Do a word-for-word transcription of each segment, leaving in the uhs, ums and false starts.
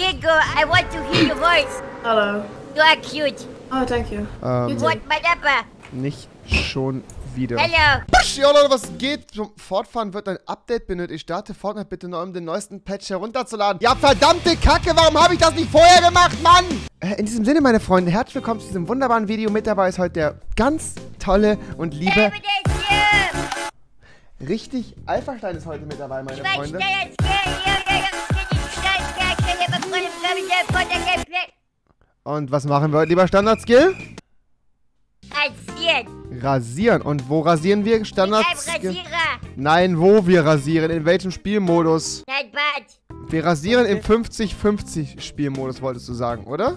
Giggle, I want to hear your voice. Hello. You are cute. Oh, thank you. Ähm, you want my dapper? Nicht schon wieder. Hello. Push, yo Leute, was geht? Zum Fortfahren wird ein Update benötigt. Starte Fortnite bitte nur, um den neuesten Patch herunterzuladen. Ja, verdammte Kacke, warum habe ich das nicht vorher gemacht, Mann? Äh, in diesem Sinne, meine Freunde, herzlich willkommen zu diesem wunderbaren Video. Mit dabei ist heute der ganz tolle und liebe... Richtig, Alphastein ist heute mit dabei, meine Freunde. Und was machen wir heute, lieber Standard-Skill? Rasieren. Rasieren. Und wo rasieren wir? Standard-Skill. Nein, wo wir rasieren? In welchem Spielmodus? Nein, Bad. Wir rasieren im fünfzig fünfzig Spielmodus, wolltest du sagen, oder?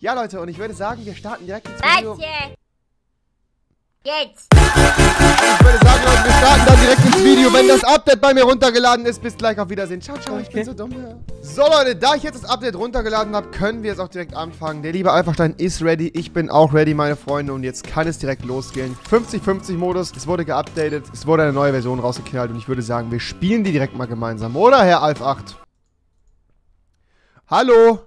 Ja, Leute, und ich würde sagen, wir starten direkt ins Video. Jetzt! Ich würde sagen, Leute, wir starten dann direkt ins Video, wenn das Update bei mir runtergeladen ist. Bis gleich, auf Wiedersehen. Ciao, ciao, ich okay. bin so dumm. Ja. So, Leute, da ich jetzt das Update runtergeladen habe, können wir jetzt auch direkt anfangen. Der liebe Alphastein ist ready, ich bin auch ready, meine Freunde. Und jetzt kann es direkt losgehen. fünfzig fünfzig Modus, es wurde geupdatet, es wurde eine neue Version rausgeknallt. Und ich würde sagen, wir spielen die direkt mal gemeinsam. Oder, Herr Alf acht? Hallo?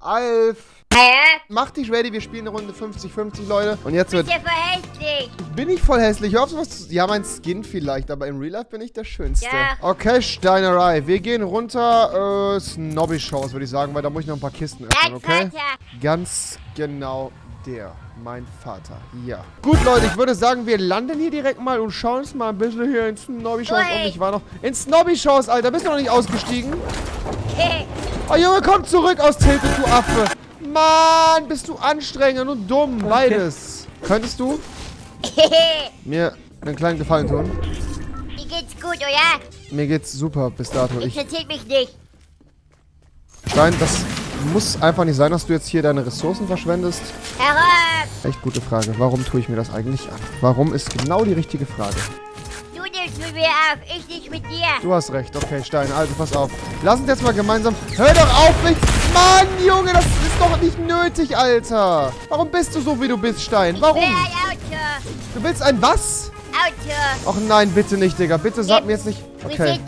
Alf... Hä? Mach dich ready, wir spielen eine Runde fünfzig fünfzig, Leute. Und jetzt wird... Bist du voll hässlich? Bin ich voll hässlich? Hör auf, was... Ja, mein Skin vielleicht, aber im Real Life bin ich der Schönste. Ja. Okay, Steinerei. Wir gehen runter, äh, Snobby Shows, würde ich sagen, weil da muss ich noch ein paar Kisten öffnen, okay? Vater. Ganz genau der, mein Vater, ja. Gut, Leute, ich würde sagen, wir landen hier direkt mal und schauen uns mal ein bisschen hier in Snobby Shows um. Ich war noch in Snobby Shows, Alter. Bist du noch nicht ausgestiegen? Okay. Oh, Junge, komm zurück aus Tilted, du Affe. Mann, bist du anstrengend und dumm, okay. Beides. Könntest du mir einen kleinen Gefallen tun? Mir geht's gut, oder? Mir geht's super bis dato. Ich interessiert mich nicht. Nein, das muss einfach nicht sein, dass du jetzt hier deine Ressourcen verschwendest. Herab. Echt gute Frage. Warum tue ich mir das eigentlich an? Warum ist genau die richtige Frage? Du nimmst mit mir auf, ich nicht mit dir. Du hast recht, okay, Stein. Also pass auf. Lass uns jetzt mal gemeinsam. Hör doch auf mich! Mann, Junge, das ist doch nicht nötig, Alter. Warum bist du so, wie du bist, Stein? Warum? Ich will ein Auto. Du willst ein was? Auto. Och nein, bitte nicht, Digga. Bitte sag mir jetzt nicht... Okay,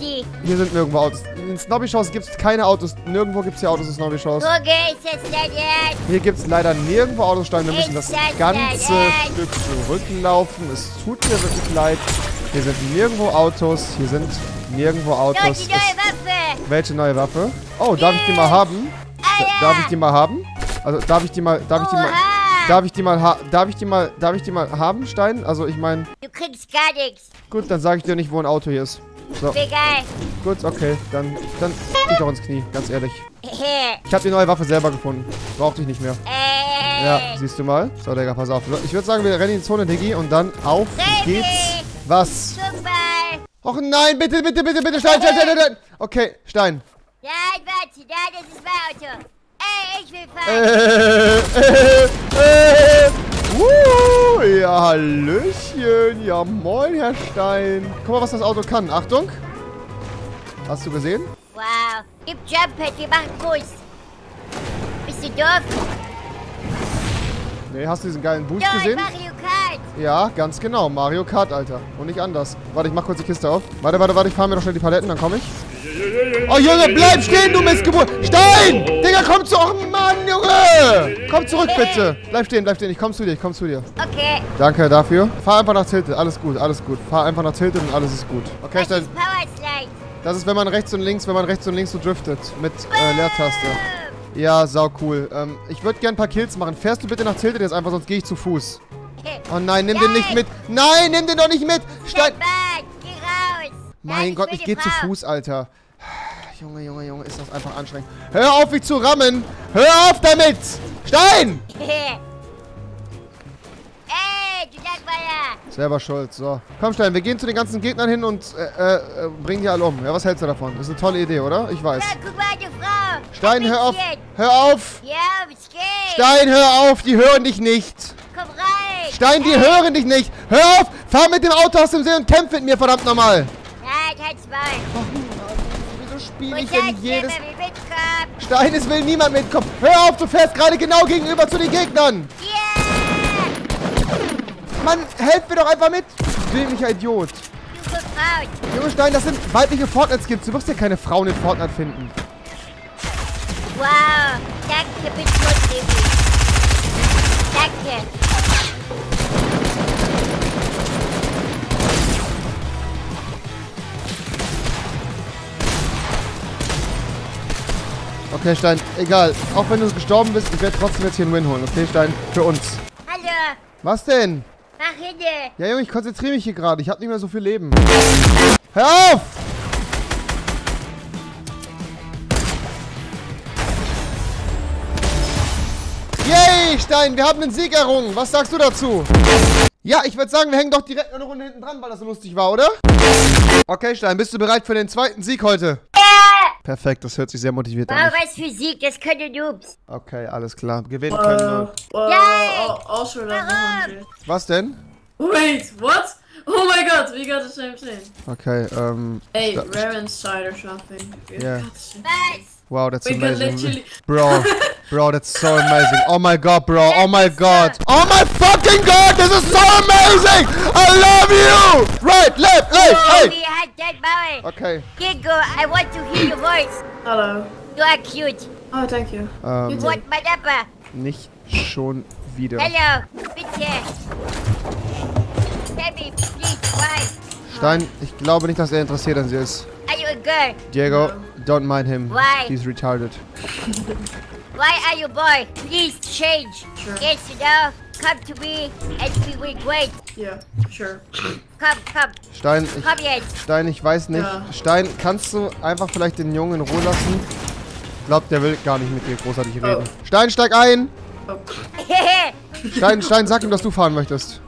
hier sind nirgendwo Autos. In Snobby Shows gibt es keine Autos. Nirgendwo gibt es hier Autos in Snobby Shows. Wo geht's jetzt denn jetzt? Hier gibt es leider nirgendwo Autos, Stein. Wir müssen das ganze Stück zurücklaufen. Es tut mir wirklich leid. Hier sind nirgendwo Autos. Hier sind nirgendwo Autos. Die neue Waffe. Welche neue Waffe? Oh, darf ich die mal haben? Darf ich die mal haben? Also, darf ich die mal, darf ich die mal, darf ich die mal, ha darf ich die mal, darf ich die mal haben, Stein? Also, ich meine... Du kriegst gar nichts. Gut, dann sage ich dir nicht, wo ein Auto hier ist. So. Egal. Gut, okay, dann, dann ich doch ins Knie, ganz ehrlich. Ich habe die neue Waffe selber gefunden. Brauchte ich nicht mehr. Ey. Ja, siehst du mal. So, Digga, pass auf. Ich würde sagen, wir rennen in die Zone, Diggi, und dann auf geht's. Was? Super. Och nein, bitte, bitte, bitte, bitte, Stein, Stein, Stein, Stein. Okay, Stein. Nein, warte, nein, das ist mein Auto. Ey, ich will fahren. Äh, äh, äh, äh. Uh, ja, hallöchen. Ja, moin, Herr Stein. Guck mal, was das Auto kann. Achtung. Hast du gesehen? Wow. Gib Jumppad, wir machen Boost. Bist du doof? Nee, hast du diesen geilen Boost so, gesehen? Mario Kart. Ja, ganz genau. Mario Kart, Alter. Und nicht anders. Warte, ich mach kurz die Kiste auf. Warte, warte, warte, ich fahr mir doch schnell die Paletten, dann komme ich. Oh, Junge, bleib stehen, du Missgeburt! Stein! Digga, komm zu... Oh, Mann, Junge! Komm zurück, bitte! Bleib stehen, bleib stehen. Ich komm zu dir, ich komm zu dir. Okay. Danke dafür. Fahr einfach nach Tilted. Alles gut, alles gut. Fahr einfach nach Tilted und alles ist gut. Okay, das Stein. Ist Powerslide. Das ist, wenn man rechts und links, wenn man rechts und links so driftet. Mit äh, Leertaste. Ja, sau cool. Ähm, ich würde gern ein paar Kills machen. Fährst du bitte nach Tilted jetzt einfach, sonst gehe ich zu Fuß. Oh nein, nimm den nicht mit. Nein, nimm den doch nicht mit! Stein! Mein Gott, ich gehe zu Fuß, Alter. Junge, Junge, Junge, ist das einfach anstrengend. Hör auf, mich zu rammen! Hör auf damit! Stein! Ey, du Langweiler! Selber schuld, so. Komm, Stein, wir gehen zu den ganzen Gegnern hin und äh, äh, bringen die alle um. Ja, was hältst du davon? Das ist eine tolle Idee, oder? Ich weiß. Ja, guck mal, du Frau! Stein, hör auf! Hör auf! Ja, es geht! Stein, hör auf! Die hören dich nicht! Komm rein! Stein, die hören dich nicht! Hör auf! Fahr mit dem Auto aus dem See und kämpf mit mir, verdammt nochmal! Nein, halt's mal. Wieso spiele ich denn jedes... Stein, es will niemand mitkommen. Hör auf, du fährst gerade genau gegenüber zu den Gegnern. Yeah! Mann, helf mir doch einfach mit. Ich bin nicht ein Idiot. Du Junge Stein, das sind weibliche Fortnite-Skins. Du wirst ja keine Frauen in Fortnite finden. Wow, danke, bitte nur danke. Okay, Stein, egal. Auch wenn du gestorben bist, ich werde trotzdem jetzt hier einen Win holen. Okay, Stein, für uns. Hallo. Was denn? Mach hin. Ja, Junge, ich konzentriere mich hier gerade. Ich habe nicht mehr so viel Leben. Hör auf! Yay, Stein, wir haben den Sieg errungen. Was sagst du dazu? Ja, ich würde sagen, wir hängen doch direkt noch eine Runde hinten dran, weil das so lustig war, oder? Okay, Stein, bist du bereit für den zweiten Sieg heute? Ja. Perfekt, das hört sich sehr motiviert an. Wow, was für Sieg, das können Noobs. Okay, alles klar. Gewinnen können wir. Ja! Auch schon lange. Was denn? Wait, what? Oh my god, we got the same thing. Okay, ähm... Um, hey, rare insider shopping. Yeah. Wow, that's we amazing. Literally... Bro, bro, that's so amazing. Oh my god, bro, oh my god. Oh my fucking god, this is so amazing! I love you! Right, left, left, hey! Hey. Okay. Gigo, I want to hear your voice. Hello. You are cute. Oh, thank you. Um, you want my number? Nicht schon wieder. Hello, bitte. Baby, please, why? Stein, ich glaube nicht, dass er interessiert an sie ist. Are you a girl? Diego, no. Don't mind him. Why? He's retarded. Why are you boy? Please change. Sure. Yes, you know. Come to me and we will wait. Yeah, sure. Komm, komm. Stein, ich, komm jetzt. Stein, ich weiß nicht. Ja. Stein, kannst du einfach vielleicht den Jungen in Ruhe lassen? Ich glaube, der will gar nicht mit dir großartig reden. Oh. Stein, steig ein! Oh. Stein, Stein, sag ihm, dass du fahren möchtest.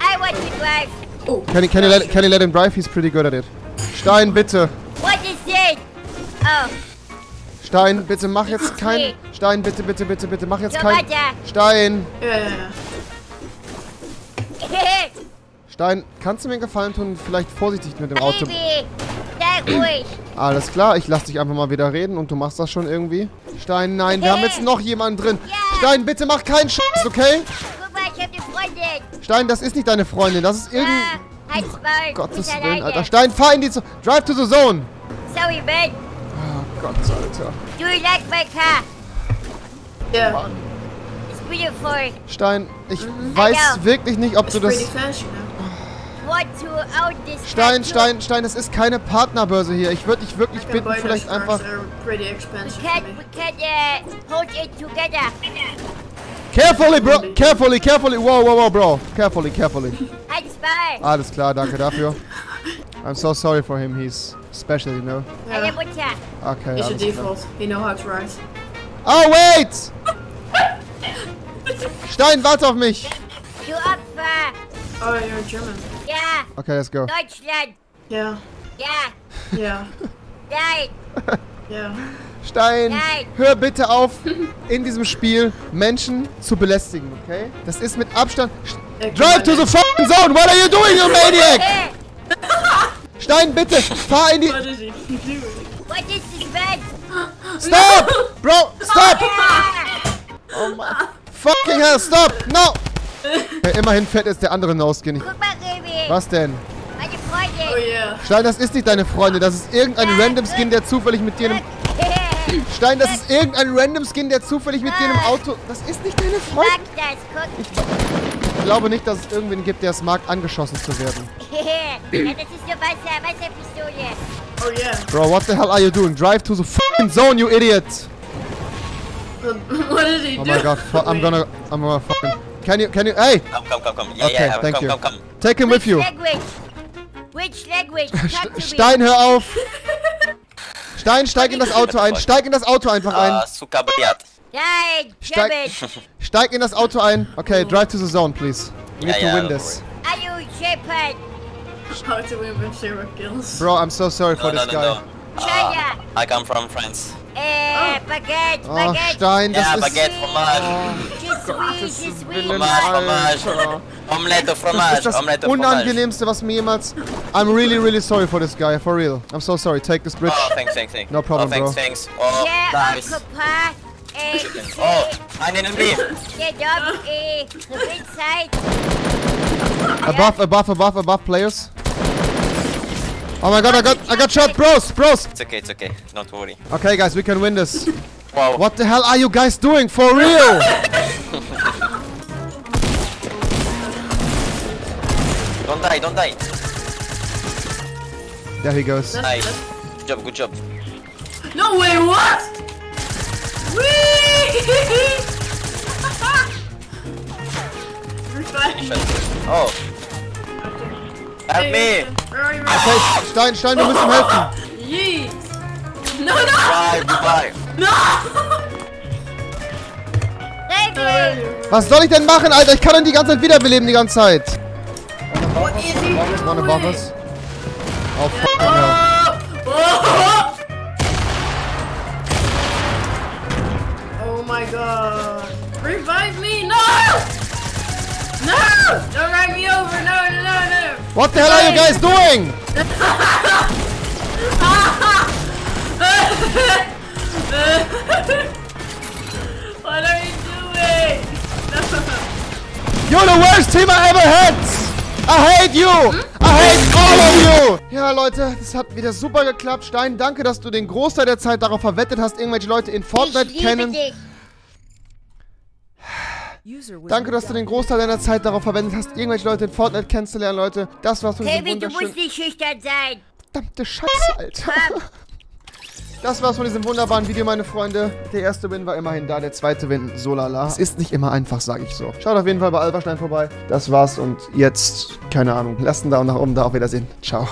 I want to drive. Oh. Can you, can you let, can you let him drive? He's pretty good at it. Stein, bitte. What is this? Oh. Stein, bitte mach jetzt kein... Stein, bitte, bitte, bitte, bitte, mach jetzt kein... Stein! Stein, kannst du mir einen Gefallen tun? Vielleicht vorsichtig mit dem Auto... Alles klar, ich lass dich einfach mal wieder reden und du machst das schon irgendwie. Stein, nein, wir haben jetzt noch jemanden drin. Stein, bitte mach keinen Scheiß, okay? Guck mal, ich hab eine Freundin. Stein, das ist nicht deine Freundin, das ist irgendein... Oh, Gottes Willen, Alter. Stein, fahr in die... Zone. Drive to the zone! Sorry, man. Gott, Alter. Do you like my car? Yeah. Mann. It's beautiful. Stein, ich mm-hmm. weiß wirklich nicht, ob It's du das... Fresh, oh. Want to own this Stein, Stein, Stein, das ist keine Partnerbörse hier. Ich würde dich wirklich bitten, vielleicht einfach... We can, we can, uh, hold it together. Carefully, bro. Carefully, carefully. Wow, wow, wow, bro. Carefully, carefully. Alles klar, danke dafür. I'm so sorry for him, he's special, you know? Yeah. Okay, it's your default. Klar. You know how to ride. Oh, wait! Stein, warte auf mich! Du Opfer! Oh, you're German. Ja! Okay, let's go. Deutschland! Ja. Ja! Ja. Nein! Ja. Stein, nein. Hör bitte auf, in diesem Spiel Menschen zu belästigen, okay? Das ist mit Abstand... Okay, Drive to the fucking zone! What are you doing, you maniac? Okay. Stein, bitte, fahr in die... What is he doing? What is this bed? Stop! Bro, stop! Oh my... Fucking hell, stop! No! Ja, immerhin fährt jetzt der andere Noskin. Guck mal, Remy. Was denn? Meine Freundin. Oh yeah. Stein, das ist nicht deine Freundin, das ist irgendein Random Skin, der zufällig mit dir... Stein, das ist irgendein Random Skin, der zufällig mit dir im Auto... Das ist nicht deine Freundin. Ich Ich glaube nicht, dass es irgendwen gibt, der es mag, angeschossen zu werden. Das ist eine Wasser, Wasserpistole. Oh yeah. Bro, what the hell are you doing? Drive to the fucking zone, you idiot! What did he do? Oh my god, I'm gonna, I'm gonna fucking. Can you, can you? Hey! Come, come, come, come. Yeah, okay, yeah, thank come, you. Come, come, come. Take him Which with you. Language? Which language? Stein, hör auf! Stein, steig in das Auto ein. Steig in das Auto einfach ein. Ah, Sukabriat. Nein, Steig, steig in das Auto ein. Okay, drive to the zone, please. We need yeah, to win yeah, this. Are you Shepard? How to win with zero kills. Bro, I'm so sorry no, for no, this no, guy. No. Uh, I come from France. Eh, oh. Baguette, Baguette. Oh, Stein, das yeah, ist... Baguette, Fromage. Fromage, Omelette, Fromage. Das ist das Unangenehmste, was mir jemals... I'm really, really sorry for this guy, for real. I'm so sorry, take this bridge. Oh, thanks, thanks, thanks. No problem, oh, thanks, bro. Thanks, thanks. Oh, yeah, nice. Oh, einen Enemy! Above, above, above, above, players. Oh my god, I got I got shot, bros, bros. It's okay, it's okay. Don't worry. Okay, guys, we can win this. Wow. What the hell are you guys doing for real? Don't die, don't die. There he goes. Nice. Good job, good job. No way, what? Oh. Help me! Okay, Stein, Stein, wir müssen helfen! Jeez! No, no! Bye, bye! No! Was soll ich denn machen, Alter? Ich kann ihn die ganze Zeit wiederbeleben, die ganze Zeit! One above us. Oh, fuck, hell. Oh my god! Revive me! No! No! Don't ride me over! No, no, no, no! What the hell are you guys doing? What are you doing? You're the worst team I ever had! I hate you! I hate all of you! Ja, Leute, das hat wieder super geklappt. Stein, danke, dass du den Großteil der Zeit darauf verwettet hast, irgendwelche Leute in Fortnite kennen. Ich liebe dich. Danke, dass du den Großteil deiner Zeit darauf verwendet hast, irgendwelche Leute in Fortnite kennenzulernen, Leute. Das war's von diesem wunderschönen... David, du musst nicht schüchtern sein. Verdammte Scheiße, Alter. Das war's von diesem wunderbaren Video, meine Freunde. Der erste Win war immerhin da, der zweite Win, so lala. Es ist nicht immer einfach, sage ich so. Schaut auf jeden Fall bei Alphastein vorbei. Das war's und jetzt, keine Ahnung, lasst einen Daumen nach oben da, auf Wiedersehen. Ciao.